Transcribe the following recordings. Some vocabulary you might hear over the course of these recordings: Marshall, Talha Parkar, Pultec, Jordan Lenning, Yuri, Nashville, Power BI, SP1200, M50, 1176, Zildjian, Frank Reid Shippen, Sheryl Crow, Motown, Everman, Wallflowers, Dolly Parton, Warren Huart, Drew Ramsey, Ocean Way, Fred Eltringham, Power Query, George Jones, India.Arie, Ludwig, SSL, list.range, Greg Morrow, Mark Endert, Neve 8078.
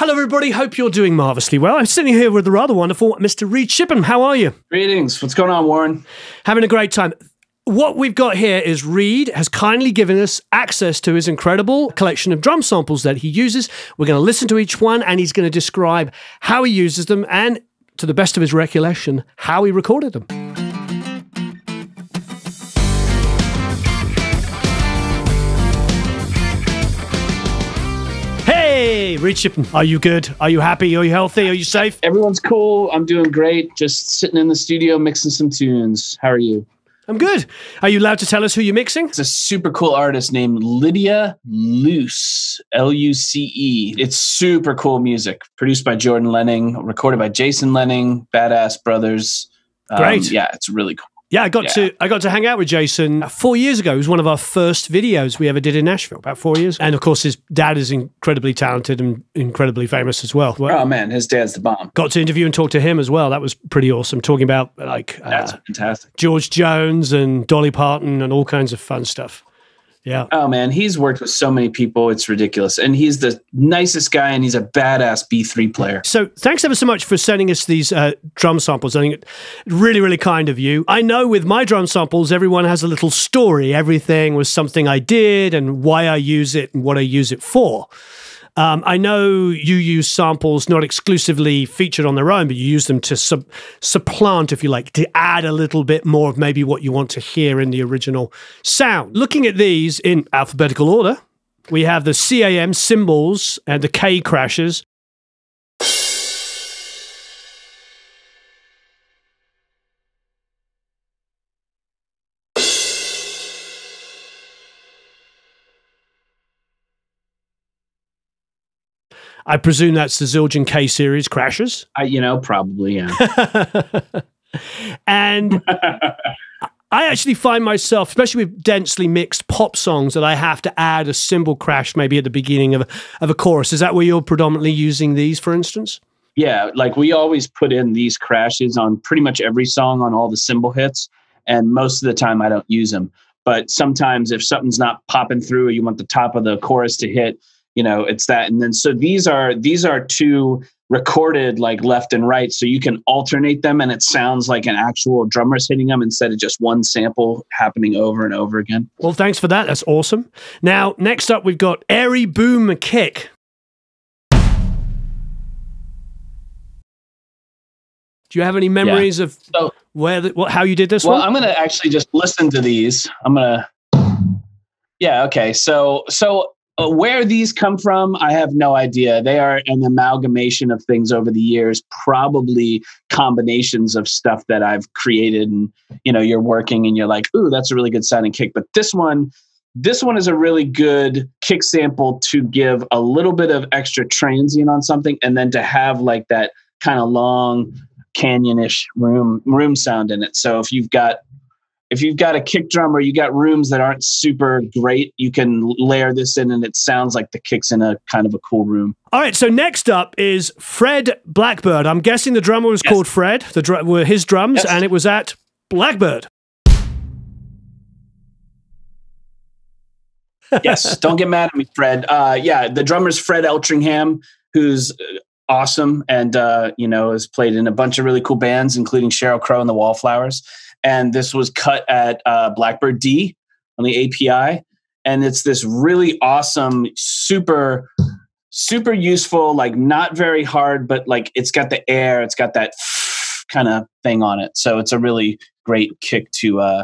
Hello, everybody. Hope you're doing marvellously well. I'm sitting here with the rather wonderful Mr. Reid Shippen. How are you? Greetings. What's going on, Warren? Having a great time. What we've got here is Reid has kindly given us access to his incredible collection of drum samples that he uses. We're going to listen to each one, and he's going to describe how he uses them and, to the best of his recollection, how he recorded them. Hey, Reid Shippen, are you good? Are you happy? Are you healthy? Are you safe? Everyone's cool. I'm doing great. Just sitting in the studio mixing some tunes. How are you? I'm good. Are you allowed to tell us who you're mixing? It's a super cool artist named Lydia Luce, L-U-C-E. It's super cool music, produced by Jordan Lenning, recorded by Jason Lenning, Badass Brothers. Great. Yeah, it's really cool. Yeah, I got to hang out with Jason 4 years ago. It was one of our first videos we ever did in Nashville, about 4 years. And of course, his dad is incredibly talented and incredibly famous as well. Oh man, his dad's the bomb. Got to interview and talk to him as well. That was pretty awesome. Talking about like that's fantastic. George Jones and Dolly Parton and all kinds of fun stuff. Yeah. Oh man, he's worked with so many people. It's ridiculous. And he's the nicest guy, and he's a badass B3 player. So thanks ever so much for sending us these drum samples. I think it's really, really kind of you. I know with my drum samples, everyone has a little story. Everything was something I did and why I use it and what I use it for. I know you use samples not exclusively featured on their own, but you use them to supplant, if you like, to add a little bit more of maybe what you want to hear in the original sound. Looking at these in alphabetical order, we have the CAM cymbals and the K crashes. I presume that's the Zildjian K series crashes. You know, probably, yeah. And I actually find myself, especially with densely mixed pop songs, that I have to add a cymbal crash maybe at the beginning of a chorus. Is that where you're predominantly using these, for instance? Yeah, like we always put in these crashes on pretty much every song on all the cymbal hits, and most of the time I don't use them. But sometimes if something's not popping through or you want the top of the chorus to hit, you know, it's that. And then, so these are two recorded like left and right. So you can alternate them and it sounds like an actual drummer's hitting them instead of just one sample happening over and over again. Well, thanks for that. That's awesome. Now, next up, we've got Airy Boom Kick. Do you have any memories of how you did this one? Well, I'm going to actually just listen to these. Okay. So where these come from, I have no idea. They are an amalgamation of things over the years, probably combinations of stuff that I've created. And, you know, you're working and you're like, ooh, that's a really good sounding kick. But this one is a really good kick sample to give a little bit of extra transient on something. And then to have like that kind of long canyonish room sound in it. So if you've got a kick drum or you got rooms that aren't super great, you can layer this in and it sounds like the kick's in a kind of a cool room. All right, so next up is Fred Blackbird. I'm guessing the drummer was called Fred. The were his drums, and it was at Blackbird. Yes, don't get mad at me, Fred. Yeah, the drummer's Fred Eltringham, who's awesome and, you know, has played in a bunch of really cool bands, including Sheryl Crow and the Wallflowers. And this was cut at Blackbird D on the API. And it's this really awesome, super, super useful, like not very hard, but like it's got the air, it's got that kind of thing on it. So it's a really great kick to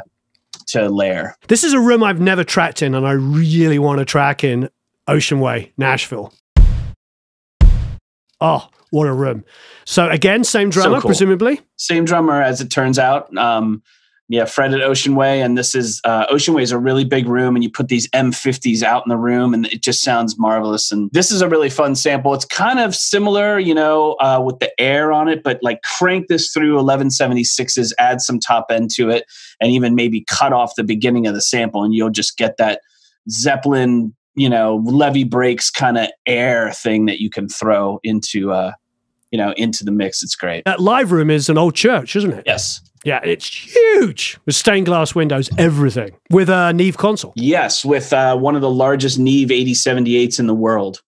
layer. This is a room I've never tracked in and I really want to track in Ocean Way, Nashville. Oh, what a room. So again, same drummer, so cool. Presumably? Same drummer, as it turns out. Yeah, Fred at Ocean Way. And this is, Ocean Way is a really big room and you put these M50s out in the room and it just sounds marvelous. And this is a really fun sample. It's kind of similar, you know, with the air on it, but like crank this through 1176s, add some top end to it, and even maybe cut off the beginning of the sample and you'll just get that Zeppelin, you know, levee breaks kind of air thing that you can throw into, you know, into the mix. It's great. That live room is an old church, isn't it? Yes. Yeah, it's huge with stained glass windows, everything. With a Neve console. Yes, with one of the largest Neve 8078s in the world.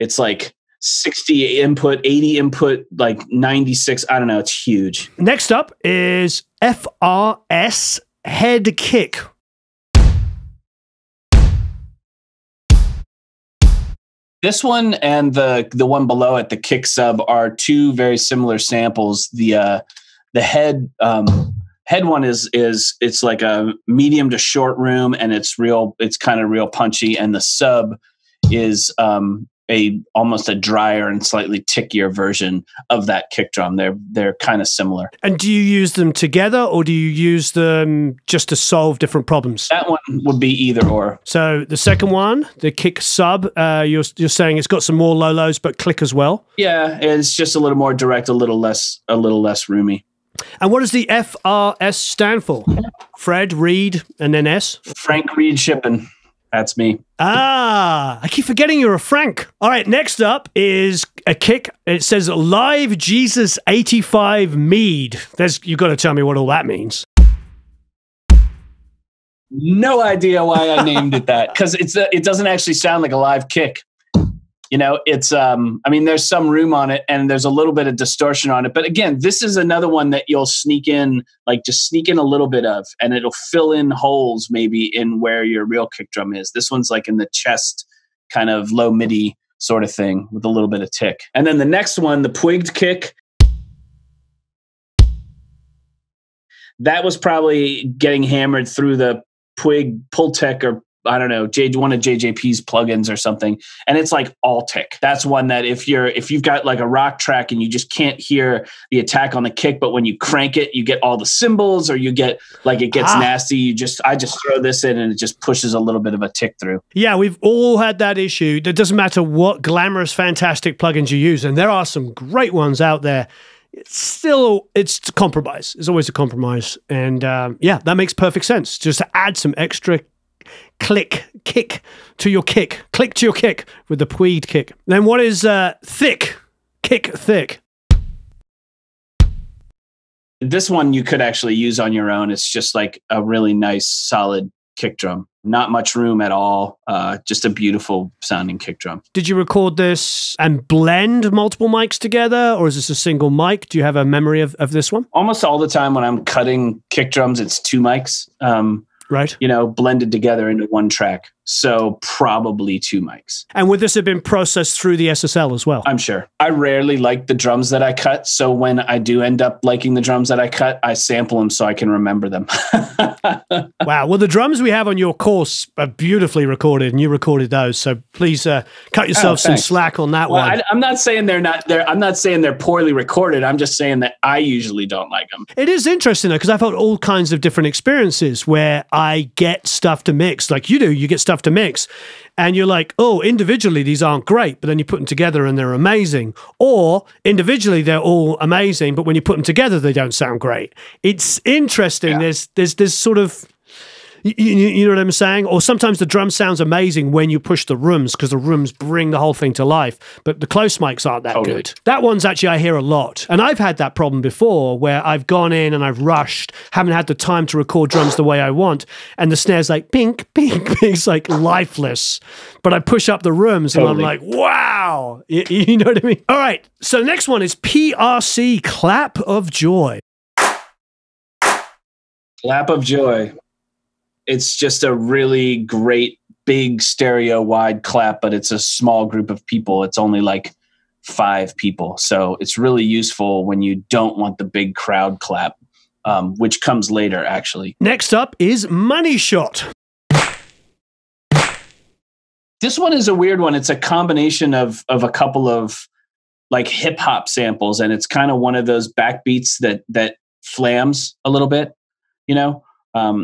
It's like 60 input, 80 input, like 96. I don't know. It's huge. Next up is FRS head kick. This one and the one below it, the kick sub, are two very similar samples. The head one is it's like a medium to short room, and it's real. It's kind of real punchy, and the sub is almost a drier and slightly tickier version of that kick drum. They're kind of similar. And do you use them together, or do you use them just to solve different problems? That one would be either or. So the second one, the kick sub, you're saying it's got some more low lows, but click as well. Yeah, it's just a little more direct, a little less roomy. And what does the FRS stand for? Fred Reid and then S. Frank Reid Shippen. That's me. Ah, I keep forgetting you're a Frank. All right, next up is a kick. It says Live Jesus 85 Mead. You've got to tell me what all that means. No idea why I named it that, because it doesn't actually sound like a live kick. You know, it's, I mean, there's some room on it and there's a little bit of distortion on it. But again, this is another one that you'll sneak in, like just sneak in a little bit of, and it'll fill in holes maybe in where your real kick drum is. This one's like in the chest, kind of low midi sort of thing with a little bit of tick. And then the next one, the Puigged kick. That was probably getting hammered through the Puig Pultec, or I don't know, one of JJP's plugins or something. And it's like all tick. That's one that if you've got like a rock track and you just can't hear the attack on the kick, but when you crank it, you get all the cymbals, or you get like, it gets nasty. I just throw this in and it just pushes a little bit of a tick through. Yeah. We've all had that issue. It doesn't matter what glamorous, fantastic plugins you use. And there are some great ones out there. It's a compromise. It's always a compromise. And yeah, that makes perfect sense. Just to add some extra click to your kick with the Puigged kick. Then what is thick kick? Thick, this one you could actually use on your own. It's just like a really nice solid kick drum, not much room at all, just a beautiful sounding kick drum. Did you record this and blend multiple mics together, or is this a single mic? Do you have a memory of this one? Almost all the time when I'm cutting kick drums, it's two mics, right, you know, blended together into one track. So probably two mics. And would this have been processed through the SSL as well? I'm sure. I rarely like the drums that I cut. So when I do end up liking the drums that I cut, I sample them so I can remember them. Wow. Well, the drums we have on your course are beautifully recorded, and you recorded those. So please cut yourself some slack on that one. I'm not saying I'm not saying they're poorly recorded. I'm just saying that I usually don't like them. It is interesting though, because I've had all kinds of different experiences where I get stuff to mix, like you do. You get stuff to mix and you're like, oh, individually these aren't great, but then you put them together and they're amazing. Or individually they're all amazing, but when you put them together they don't sound great. It's interesting. Yeah. There's sort of, you know what I'm saying? Or sometimes the drum sounds amazing when you push the rooms, because the rooms bring the whole thing to life, but the close mics aren't that good. That one's actually, I hear a lot. And I've had that problem before where I've gone in and I've rushed, haven't had the time to record drums the way I want. And the snare's like, pink, pink, pink. It's like lifeless. But I push up the rooms and I'm like, wow. You know what I mean? All right. So the next one is PRC, Clap of Joy. Clap of Joy. It's just a really great big stereo wide clap, but it's a small group of people. It's only like 5 people. So it's really useful when you don't want the big crowd clap, which comes later actually. Next up is Money Shot. This one is a weird one. It's a combination of a couple of like hip hop samples. And it's kind of one of those backbeats that flams a little bit, you know?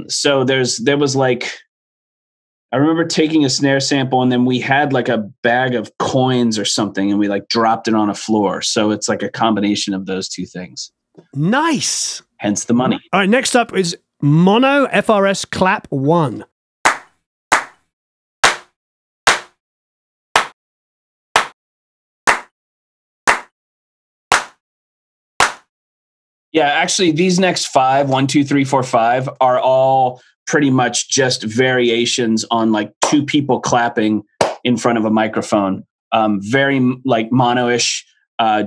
So there was like, I remember taking a snare sample and then we had like a bag of coins or something and we like dropped it on a floor. So it's like a combination of those two things. Nice. Hence the money. All right. Next up is Mono FRS Clap 1. Yeah, actually, these next 5, 1, 2, 3, 4, 5, are all pretty much just variations on like 2 people clapping in front of a microphone very like mono-ish,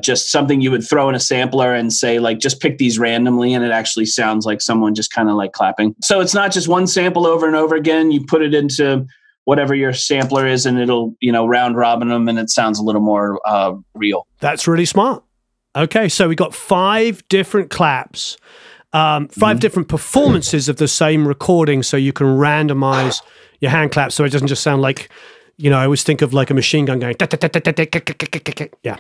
just something you would throw in a sampler and say, like, just pick these randomly. And it actually sounds like someone just kind of like clapping. So it's not just one sample over and over again. You put it into whatever your sampler is and it'll, you know, round robin them and it sounds a little more real. That's really smart. Okay, so we got 5 different claps, 5 different performances of the same recording, so you can randomize your hand claps so it doesn't just sound like, you know, I always think of like a machine gun going. Yeah.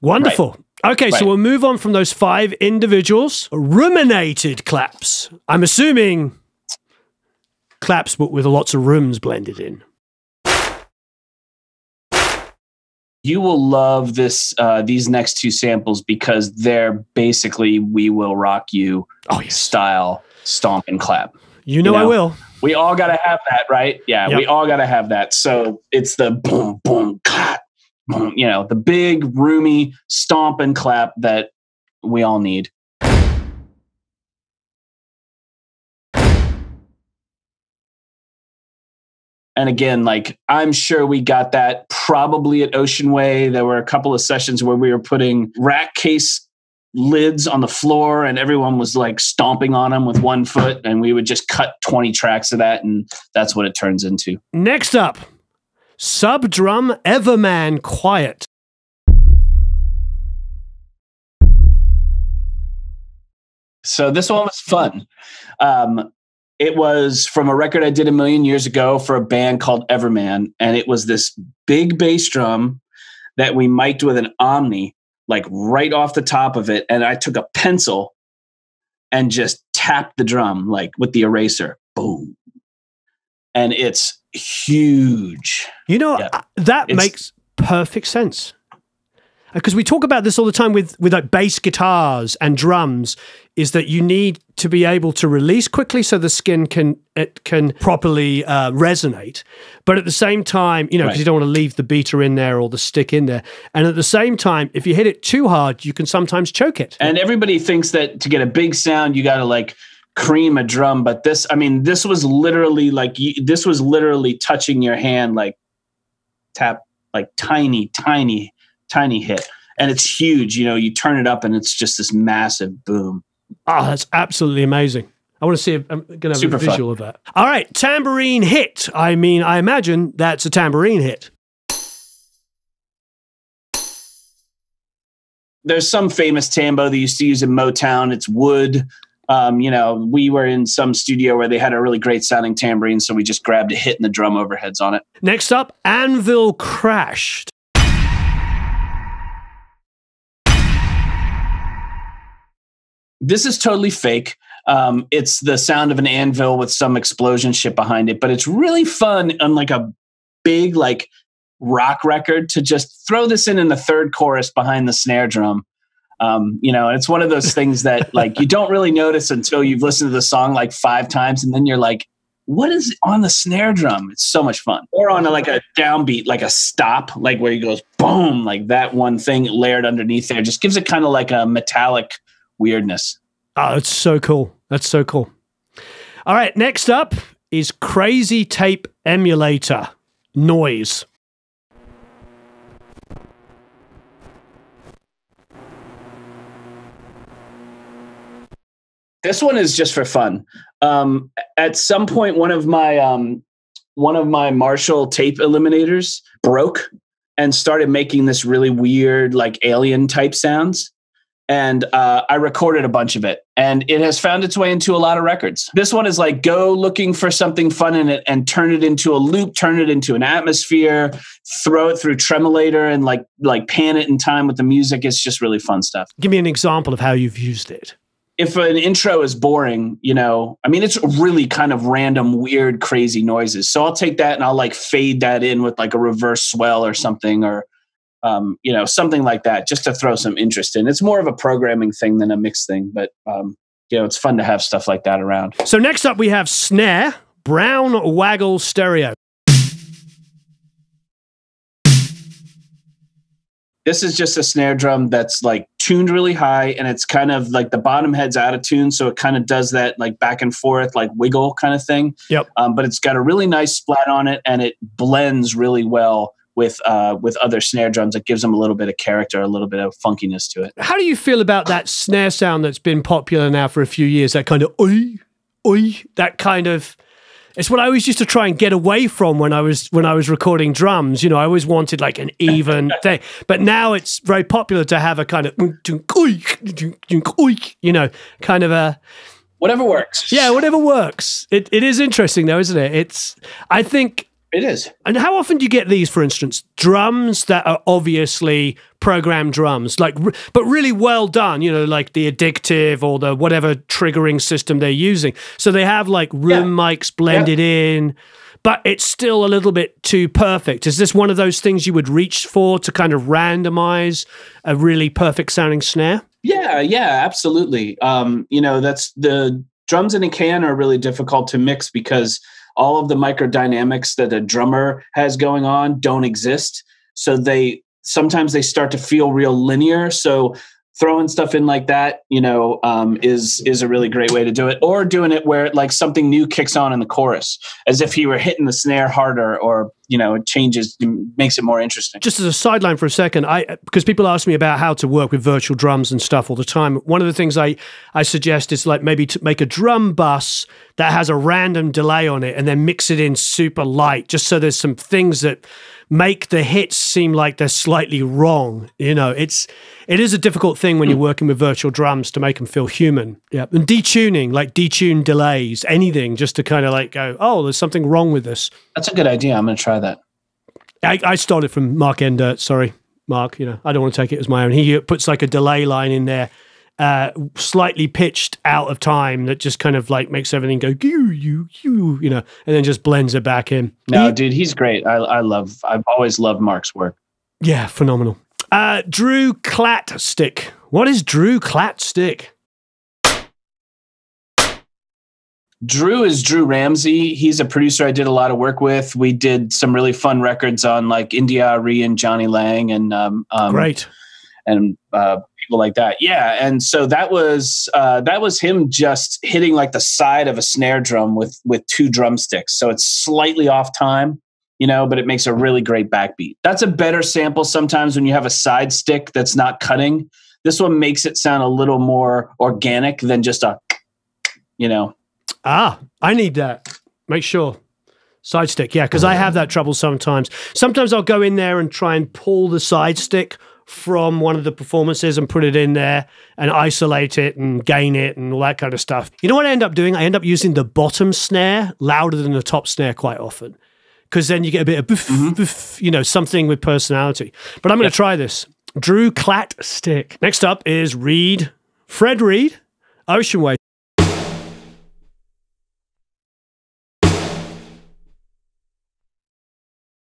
Wonderful. Right. Okay, right. So we'll move on from those 5 individuals. Ruminated claps. I'm assuming claps but with lots of rooms blended in. You will love this. These next 2 samples because they're basically "We Will Rock You" style stomp and clap. You know, I will. We all gotta have that, right? Yeah, yep. We all gotta have that. So it's the boom, boom, clap, boom. You know, the big, roomy stomp and clap that we all need. And again, like, I'm sure we got that probably at Ocean Way. There were a couple of sessions where we were putting rack case lids on the floor and everyone was like stomping on them with 1 foot. And we would just cut 20 tracks of that. And that's what it turns into. Next up, sub drum Everman quiet. So this one was fun. It was from a record I did a million years ago for a band called Everman. And it was this big bass drum that we mic'd with an Omni, like right off the top of it. And I took a pencil and just tapped the drum, like with the eraser. Boom. And it's huge. You know, that makes perfect sense. Because we talk about this all the time with like bass guitars and drums, is that you need to be able to release quickly so the skin can properly resonate. But at the same time, you know, because you don't want to leave the beater in there or the stick in there. And at the same time, if you hit it too hard, you can sometimes choke it. And everybody thinks that to get a big sound, you got to like cream a drum. But this, I mean, this was literally like, this was literally touching your hand, like tap, like tiny hit. And it's huge. You know, you turn it up and it's just this massive boom. Oh, that's absolutely amazing. I want to see if I'm going to have a visual of that. All right. Tambourine hit. I mean, I imagine that's a tambourine hit. There's some famous tambo they used to use in Motown. It's wood. You know, we were in some studio where they had a really great sounding tambourine. So we just grabbed a hit and the drum overheads on it. Next up, anvil crashed. This is totally fake. It's the sound of an anvil with some explosion shit behind it, but it's really fun on like a big like rock record to just throw this in the third chorus behind the snare drum. You know, it's one of those things that like you don't really notice until you've listened to the song like 5 times, and then you're like, what is on the snare drum? It's so much fun. Or on like a downbeat, like a stop, like where he goes boom, like that one thing layered underneath there just gives it kind of like a metallic weirdness. Oh, it's so cool. That's so cool. All right, next up is crazy tape emulator noise. This one is just for fun. At some point, one of my Marshall tape eliminators broke and started making this really weird, like alien type sounds. And I recorded a bunch of it, and it has found its way into a lot of records. This one is like, go looking for something fun in it and turn it into a loop, turn it into an atmosphere, throw it through tremolator and like pan it in time with the music. It's just really fun stuff. Give me an example of how you've used it. If an intro is boring, you know, I mean, it's really kind of random, weird, crazy noises. So I'll take that and I'll like fade that in with like a reverse swell or something, or you know, something like that, just to throw some interest in. It's more of a programming thing than a mix thing, but, you know, it's fun to have stuff like that around. So next up we have snare, brown waggle stereo. This is just a snare drum that's like tuned really high, and it's kind of like the bottom head's out of tune. So it kind of does that like back and forth, like wiggle kind of thing. Yep. But it's got a really nice splat on it, and it blends really well with other snare drums that gives them a little bit of character, a little bit of funkiness to it. How do you feel about that snare sound that's been popular now for a few years, that kind of oi, oi, that kind of... It's what I always used to try and get away from when I was recording drums. You know, I always wanted like an even thing. But now it's very popular to have a kind of, you know, kind of a... Whatever works. Yeah, whatever works. It is interesting though, isn't it? I think... It is. And how often do you get these, for instance, drums that are obviously programmed drums, like, but really well done, you know, like the Addictive or the whatever triggering system they're using. So they have like room mics blended in, but it's still a little bit too perfect. Is this one of those things you would reach for to kind of randomize a really perfect sounding snare? Yeah, absolutely. You know, that's the drums in a can are really difficult to mix because all of the microdynamics that a drummer has going on don't exist. So sometimes they start to feel real linear. So throwing stuff in like that, you know, is a really great way to do it. Or doing it where like something new kicks on in the chorus, as if he were hitting the snare harder, or, you know, it changes, makes it more interesting. Just as a sideline for a second, because people ask me about how to work with virtual drums and stuff all the time. One of the things I suggest is like maybe to make a drum bus that has a random delay on it and then mix it in super light, just so there's some things that make the hits seem like they're slightly wrong. You know, it is a difficult thing when you're working with virtual drums to make them feel human. Yeah. And detuning, like detune delays, anything, just to kind of like go, oh, there's something wrong with this. That's a good idea. I'm going to try that. I stole it from Mark Endert. Sorry, Mark. You know, I don't want to take it as my own. He puts like a delay line in there, slightly pitched out of time, that just kind of like makes everything go, you know, and then just blends it back in. No, dude, he's great. I've always loved Mark's work. Yeah, phenomenal. Drew Clatstick. What is Drew Clatstick? Drew is Drew Ramsey. He's a producer I did a lot of work with. We did some really fun records on like India.Arie and Johnny Lang and great, and people like that. Yeah, and so that was him just hitting like the side of a snare drum with two drumsticks. So it's slightly off time, you know, but it makes a really great backbeat. That's a better sample sometimes when you have a side stick that's not cutting. This one makes it sound a little more organic than just a, you know. Ah, I need that. Make sure. Side stick, yeah, because I have that trouble sometimes. Sometimes I'll go in there and try and pull the side stick from one of the performances and put it in there and isolate it and gain it and all that kind of stuff. You know what I end up doing? I end up using the bottom snare louder than the top snare quite often, because then you get a bit of boof, boof, you know, something with personality. But I'm going to try this. Drew Clatstick. Next up is Fred Reid, Ocean Way.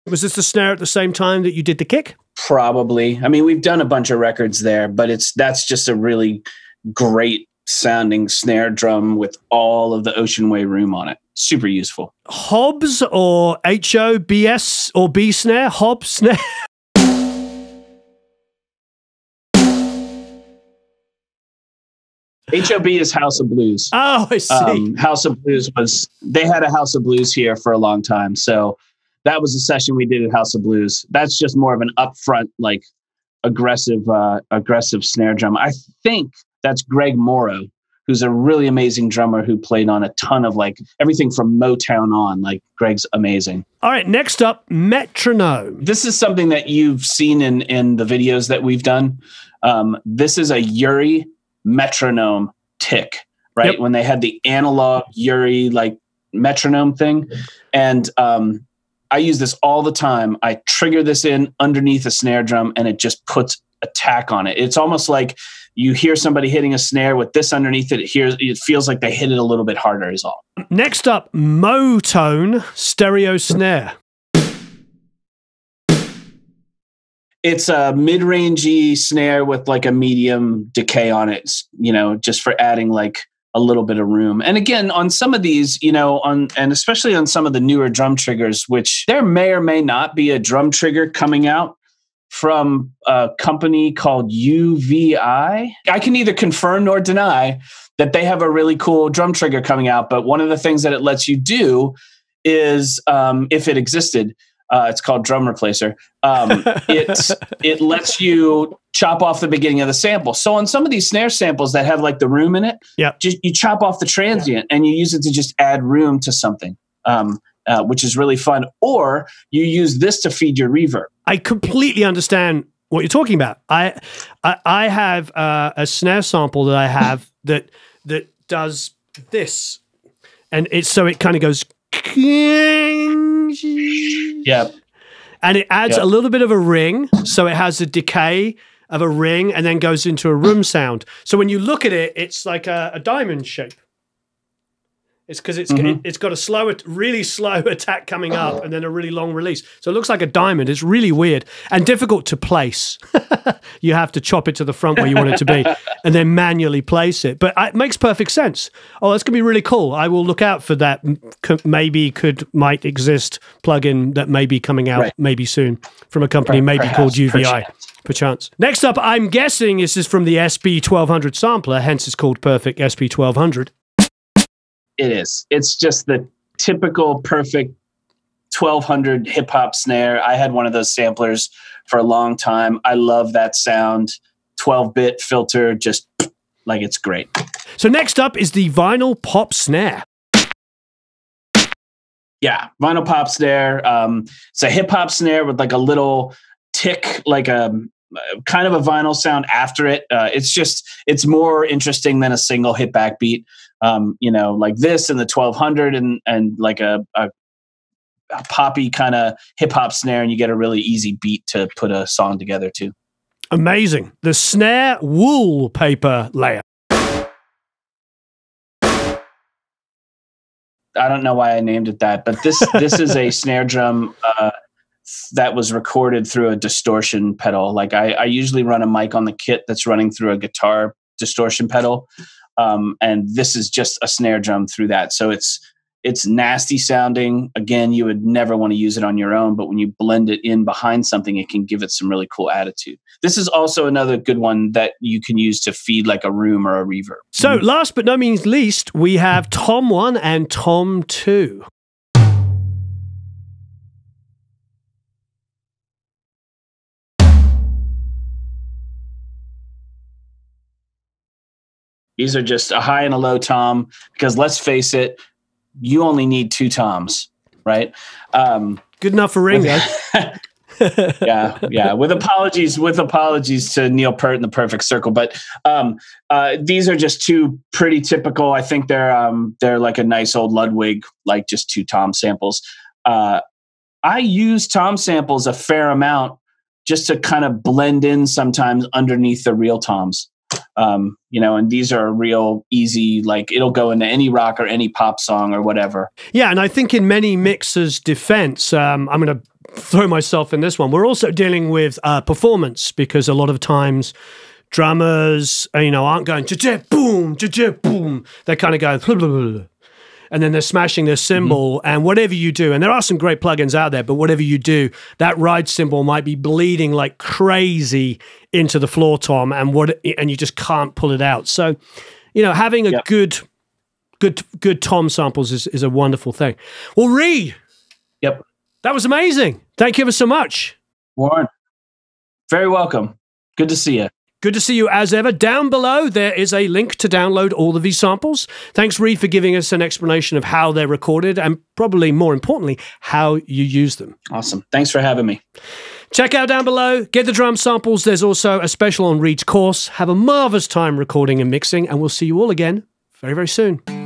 Was this the snare at the same time that you did the kick? Probably. I mean, we've done a bunch of records there, but that's just a really great sounding snare drum with all of the Ocean Way room on it. Super useful. Hobbs or H-O-B-S or B snare? Hobbs snare? H-O-B is House of Blues. Oh, I see. House of Blues they had a House of Blues here for a long time, so... That was a session we did at House of Blues. That's just more of an upfront, like aggressive snare drum. I think that's Greg Morrow, who's a really amazing drummer who played on a ton of like everything from Motown on. Like Greg's amazing. All right, next up, metronome. This is something that you've seen in the videos that we've done. This is a Yuri metronome tick, right? Yep. When they had the analog Yuri like metronome thing, and I use this all the time. I trigger this in underneath a snare drum and it just puts a tack on it. It's almost like you hear somebody hitting a snare with this underneath it. It feels like they hit it a little bit harder is all. Next up, Motown stereo snare. It's a mid-rangey snare with like a medium decay on it, you know, just for adding like a little bit of room. And again, on some of these, you know, and especially on some of the newer drum triggers, which there may or may not be a drum trigger coming out from a company called UVI. I can neither confirm nor deny that they have a really cool drum trigger coming out. But one of the things that it lets you do is, if it existed, It's called Drum Replacer. It lets you chop off the beginning of the sample. So on some of these snare samples that have like the room in it, just, you chop off the transient and you use it to just add room to something, which is really fun. Or you use this to feed your reverb. I completely understand what you're talking about. I have a snare sample that I have that does this, and it's so it kind of goes. Yep. And it adds a little bit of a ring, so it has a decay of a ring and then goes into a room sound. So when you look at it, it's like a diamond shape. It's because it's got a really slow attack coming up and then a really long release. So it looks like a diamond. It's really weird and difficult to place. You have to chop it to the front where you want it to be and then manually place it. But it makes perfect sense. Oh, that's going to be really cool. I will look out for that. Might exist plugin that may be coming out maybe soon from a company maybe called UVI. Perchance. Next up, I'm guessing this is from the SP1200 sampler, hence it's called Perfect SP1200. It is. It's just the typical perfect 1200 hip hop snare. I had one of those samplers for a long time. I love that sound. 12-bit filter, just like it's great. So next up is the vinyl pop snare. Yeah, vinyl pop snare. It's a hip hop snare with like a little tick, like a kind of a vinyl sound after it. It's more interesting than a single hit backbeat. You know, like this and the 1200 and like a poppy kind of hip hop snare, and you get a really easy beat to put a song together too. Amazing. The snare wallpaper layer. I don't know why I named it that, but this is a snare drum that was recorded through a distortion pedal. Like I usually run a mic on the kit that's running through a guitar distortion pedal. And this is just a snare drum through that. So it's nasty sounding. Again, you would never want to use it on your own, but when you blend it in behind something, it can give it some really cool attitude. This is also another good one that you can use to feed like a room or a reverb. So last but no means least, we have Tom 1 and Tom 2. These are just a high and a low tom, because let's face it, you only need two toms, right? Good enough for Ringo. Yeah. With apologies to Neil Peart and the Perfect Circle, but these are just two pretty typical. I think they're like a nice old Ludwig, like just two tom samples. I use tom samples a fair amount just to kind of blend in sometimes underneath the real toms. You know, and these are real easy, like it'll go into any rock or any pop song or whatever. Yeah, and I think in many mixers' defense, I'm going to throw myself in this one. We're also dealing with performance, because a lot of times drummers, you know, aren't going ja-ja, boom, they're kind of going blah, blah, blah, blah. And then they're smashing their cymbal, and whatever you do, and there are some great plugins out there, but whatever you do, that ride cymbal might be bleeding like crazy into the floor tom, and you just can't pull it out. So, you know, having a good tom samples is a wonderful thing. Well, Reid, that was amazing. Thank you ever so much. Warren, very welcome. Good to see you. Good to see you as ever. Down below, there is a link to download all of these samples. Thanks, Reid, for giving us an explanation of how they're recorded and probably more importantly, how you use them. Awesome. Thanks for having me. Check out down below. Get the drum samples. There's also a special on Reid's course. Have a marvelous time recording and mixing, and we'll see you all again very, very soon.